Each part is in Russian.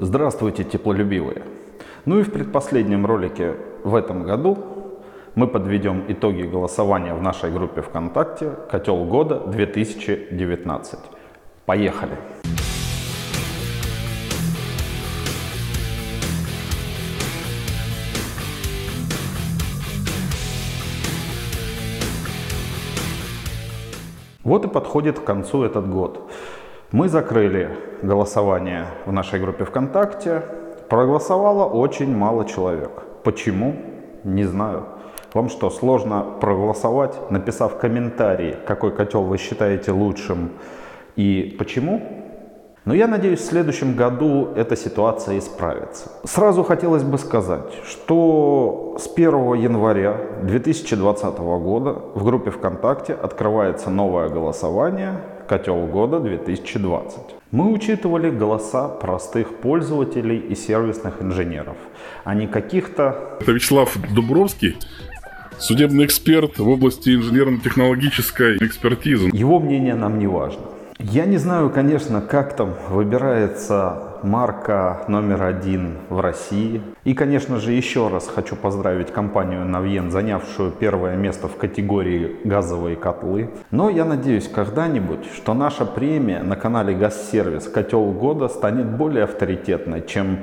Здравствуйте, теплолюбивые! Ну и в предпоследнем ролике в этом году мы подведем итоги голосования в нашей группе ВКонтакте «Котел года 2019». Поехали! Вот и подходит к концу этот год. Мы закрыли голосование в нашей группе ВКонтакте. Проголосовало очень мало человек. Почему? Не знаю. Вам что, сложно проголосовать, написав комментарии, какой котел вы считаете лучшим и почему? Но я надеюсь, в следующем году эта ситуация исправится. Сразу хотелось бы сказать, что с 1 января 2020 года в группе ВКонтакте открывается новое голосование «Котел года 2020». Мы учитывали голоса простых пользователей и сервисных инженеров, а не каких-то... Это Вячеслав Дубровский, судебный эксперт в области инженерно-технологической экспертизы. Его мнение нам не важно. Я не знаю, конечно, как там выбирается марка номер один в России. И, конечно же, еще раз хочу поздравить компанию Навьен, занявшую первое место в категории газовые котлы. Но я надеюсь когда-нибудь, что наша премия на канале «ГАЗСЕРВИС» «Котел года» станет более авторитетной, чем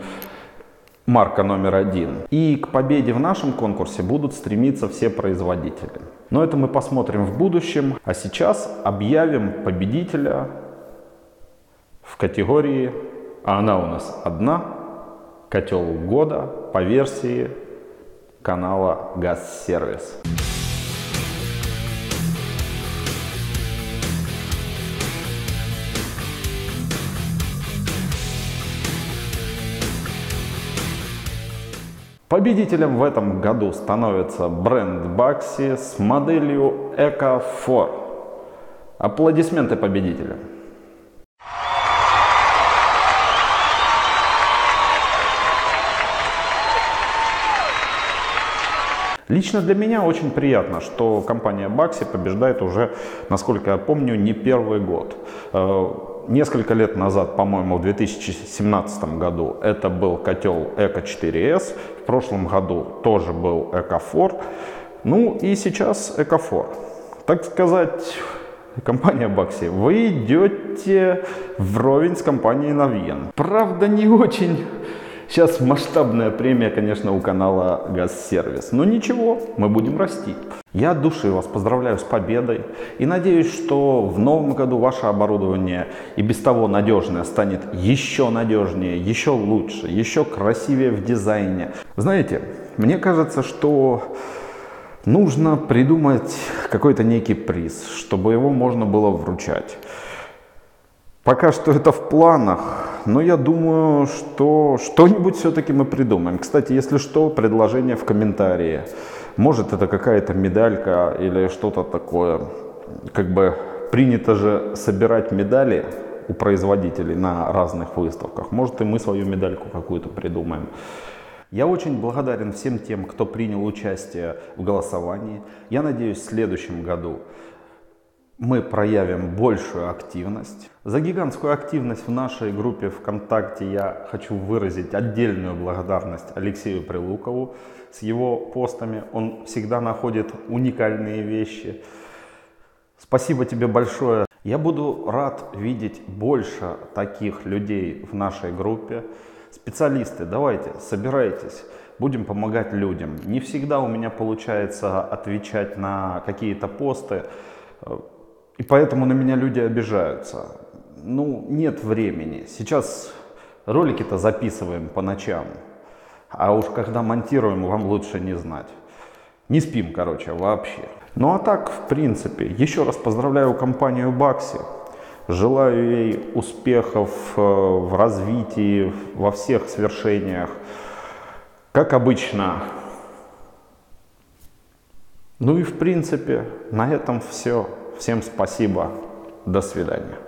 марка номер один. И к победе в нашем конкурсе будут стремиться все производители. Но это мы посмотрим в будущем. А сейчас объявим победителя в категории, а она у нас одна, «Котел года» по версии канала «ГАЗСЕРВИС». Победителем в этом году становится бренд Baxi с моделью ECO Four. Аплодисменты победителям! Лично для меня очень приятно, что компания Baxi побеждает уже, насколько я помню, не первый год. Несколько лет назад, по-моему, в 2017 году это был котел Эко 4С, в прошлом году тоже был Эко 4, ну и сейчас Эко 4. Так сказать, компания Baxi, вы идете вровень с компанией Навьен. Правда, не очень сейчас масштабная премия, конечно, у канала «ГАЗСервис», но ничего, мы будем расти. Я от души вас поздравляю с победой и надеюсь, что в новом году ваше оборудование и без того надежное станет еще надежнее, еще лучше, еще красивее в дизайне. Знаете, мне кажется, что нужно придумать какой-то некий приз, чтобы его можно было вручать. Пока что это в планах, но я думаю, что что-нибудь все-таки мы придумаем. Кстати, если что, предложение в комментарии. Может, это какая-то медалька или что-то такое. Как бы принято же собирать медали у производителей на разных выставках. Может, и мы свою медальку какую-то придумаем. Я очень благодарен всем тем, кто принял участие в голосовании. Я надеюсь, в следующем году мы проявим большую активность. За гигантскую активность в нашей группе ВКонтакте я хочу выразить отдельную благодарность Алексею Прилукову с его постами. Он всегда находит уникальные вещи. Спасибо тебе большое. Я буду рад видеть больше таких людей в нашей группе. Специалисты, давайте, собирайтесь. Будем помогать людям. Не всегда у меня получается отвечать на какие-то посты. И поэтому на меня люди обижаются. Ну, нет времени. Сейчас ролики-то записываем по ночам. А уж когда монтируем, вам лучше не знать. Не спим, короче, вообще. Ну а так, в принципе, еще раз поздравляю компанию Baxi. Желаю ей успехов в развитии, во всех свершениях. Как обычно. Ну и в принципе, на этом все. Всем спасибо. До свидания.